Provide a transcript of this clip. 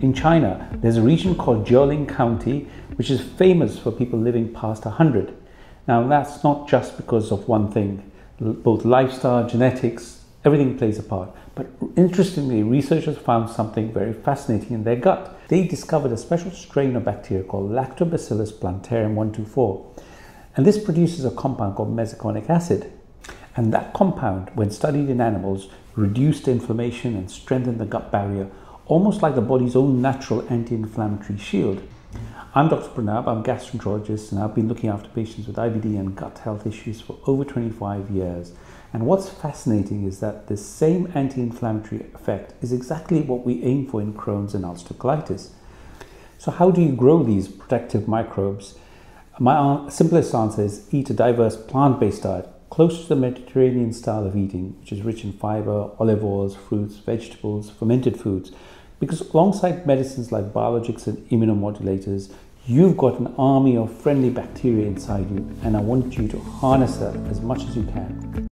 In China, there's a region called Jiling County, which is famous for people living past 100. Now, that's not just because of one thing. Both lifestyle, genetics, everything plays a part. But interestingly, researchers found something very fascinating in their gut. They discovered a special strain of bacteria called Lactobacillus plantarum 124. And this produces a compound called mesaconic acid. And that compound, when studied in animals, reduced inflammation and strengthened the gut barrier, almost like the body's own natural anti-inflammatory shield. I'm Dr. Pranab, I'm a gastroenterologist, and I've been looking after patients with IBD and gut health issues for over 25 years. And what's fascinating is that this same anti-inflammatory effect is exactly what we aim for in Crohn's and ulcerative colitis. So how do you grow these protective microbes? My simplest answer is eat a diverse plant-based diet, close to the Mediterranean style of eating, which is rich in fiber, olive oils, fruits, vegetables, fermented foods. Because alongside medicines like biologics and immunomodulators, you've got an army of friendly bacteria inside you, and I want you to harness that as much as you can.